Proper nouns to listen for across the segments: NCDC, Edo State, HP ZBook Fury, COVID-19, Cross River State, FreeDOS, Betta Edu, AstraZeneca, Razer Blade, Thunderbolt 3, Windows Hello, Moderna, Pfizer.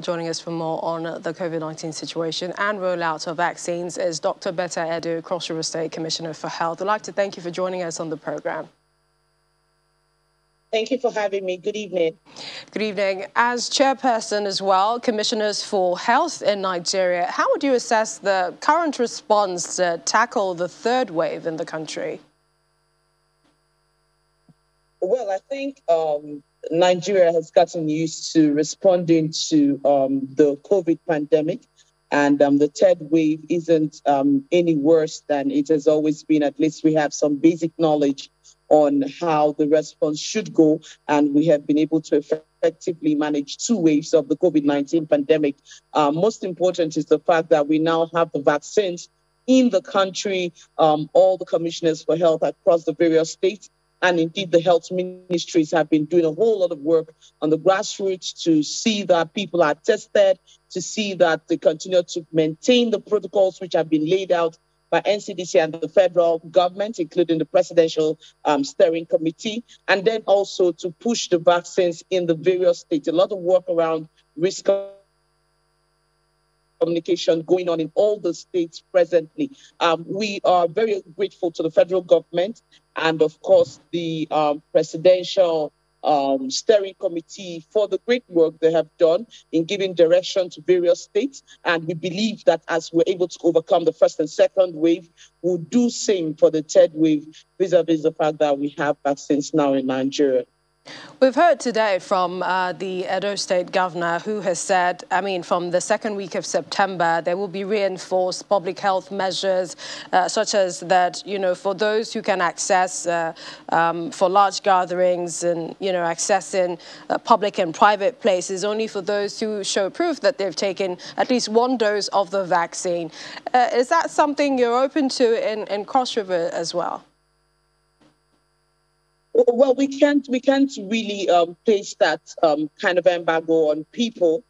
Joining us for more on the COVID-19 situation and rollout of vaccines is Dr. Betta Edu, Cross River State Commissioner for Health. I'd like to thank you for joining us on the program. Thank you for having me. Good evening. Good evening. As chairperson as well, commissioners for health in Nigeria, how would you assess the current response to tackle the third wave in the country? Well, I think Nigeria has gotten used to responding to the COVID pandemic, and the third wave isn't any worse than it has always been. At least we have some basic knowledge on how the response should go, and we have been able to effectively manage two waves of the COVID-19 pandemic. Most important is the fact that we now have the vaccines in the country. All the commissioners for health across the various states, and indeed, the health ministries have been doing a whole lot of work on the grassroots to see that people are tested, to see that they continue to maintain the protocols which have been laid out by NCDC and the federal government, including the presidential steering committee, and then also to push the vaccines in the various states. A lot of work around risk communication going on in all the states presently. We are very grateful to the federal government and, of course, the presidential steering committee for the great work they have done in giving direction to various states. And we believe that as we're able to overcome the first and second wave, we'll do same for the third wave vis-a-vis the fact that we have vaccines now in Nigeria. We've heard today from the Edo State governor, who has said, from the second week of September, there will be reinforced public health measures, such as that, for those who can access for large gatherings and, accessing public and private places, only for those who show proof that they've taken at least one dose of the vaccine. Is that something you're open to in Cross River as well? Well, we can't really place that kind of embargo on people.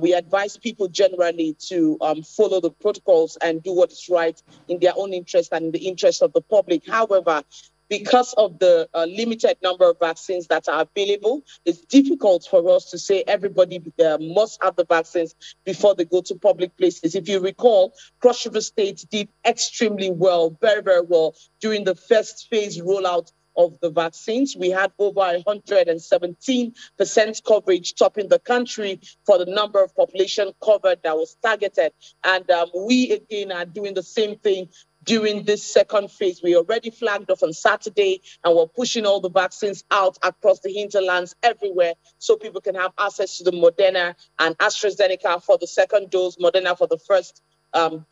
We advise people generally to follow the protocols and do what is right in their own interest and in the interest of the public. However, because of the limited number of vaccines that are available, it's difficult for us to say everybody must have the vaccines before they go to public places. If you recall, Cross River State did extremely well, very, very well, during the first phase rollout of the vaccines. We had over 117% coverage, topping the country for the number of population covered that was targeted. And we, again, are doing the same thing during this second phase. We already flagged off on Saturday, and we're pushing all the vaccines out across the hinterlands everywhere so people can have access to the Moderna and AstraZeneca for the second dose, Moderna for the first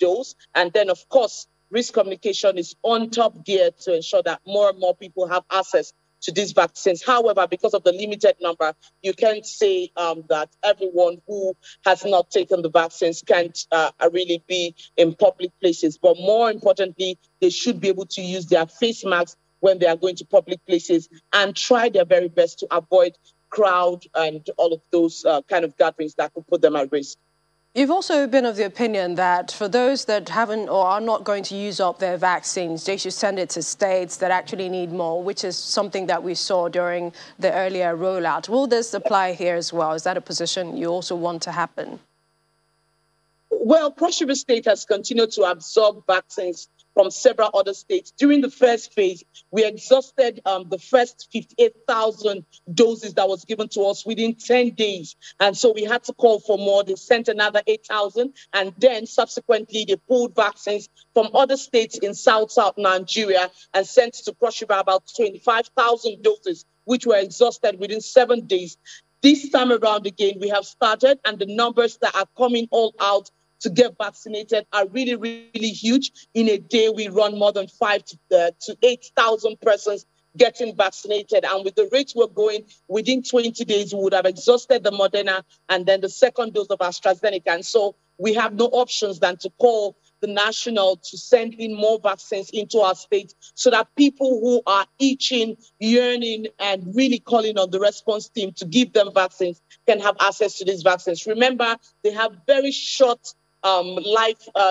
dose. And then, of course, risk communication is on top gear to ensure that more and more people have access to these vaccines. However, because of the limited number, you can't say that everyone who has not taken the vaccines can't really be in public places. But more importantly, they should be able to use their face masks when they are going to public places and try their very best to avoid crowd and all of those kind of gatherings that could put them at risk. You've also been of the opinion that for those that haven't or are not going to use up their vaccines, they should send it to states that actually need more, which is something that we saw during the earlier rollout. Will this apply here as well? Is that a position you also want to happen? Well, Cross River State has continued to absorb vaccines from several other states. During the first phase, we exhausted the first 58,000 doses that was given to us within 10 days. And so we had to call for more. They sent another 8,000. And then subsequently, they pulled vaccines from other states in South Nigeria and sent to Cross River about 25,000 doses, which were exhausted within 7 days. This time around again, we have started, and the numbers that are coming all out to get vaccinated are really, really huge. In a day, we run more than 5,000 to 8,000 persons getting vaccinated. And with the rate we're going, within 20 days, we would have exhausted the Moderna and then the second dose of AstraZeneca. And so we have no options than to call the national to send in more vaccines into our state so that people who are itching, yearning, and really calling on the response team to give them vaccines can have access to these vaccines. Remember, they have very short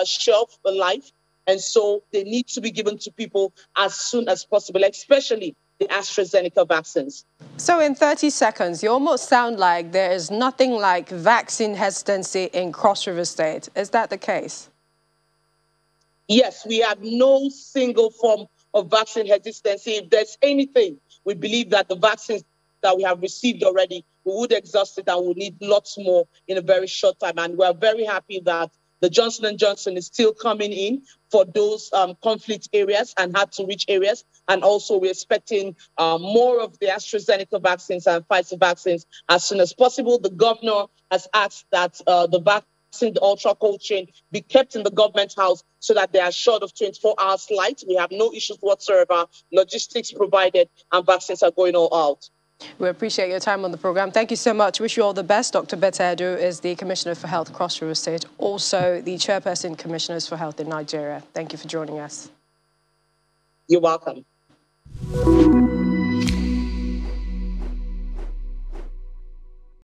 shelf life, and so they need to be given to people as soon as possible, especially the AstraZeneca vaccines. So in 30 seconds, you almost sound like there is nothing like vaccine hesitancy in Cross River State. Is that the case? Yes, we have no single form of vaccine hesitancy. If there's anything, we believe that the vaccines that we have received already, we would exhaust it and we'll need lots more in a very short time. And we're very happy that the Johnson & Johnson is still coming in for those conflict areas and hard-to-reach areas. And also we're expecting more of the AstraZeneca vaccines and Pfizer vaccines as soon as possible. The governor has asked that the vaccine, the ultra-cold chain, be kept in the government house so that they are short of 24 hours light. We have no issues whatsoever. Logistics provided and vaccines are going all out. We appreciate your time on the program. Thank you so much. Wish you all the best. Dr. Betta Edu is the Commissioner for Health, Cross River State, also the Chairperson Commissioners for Health in Nigeria. Thank you for joining us. You're welcome.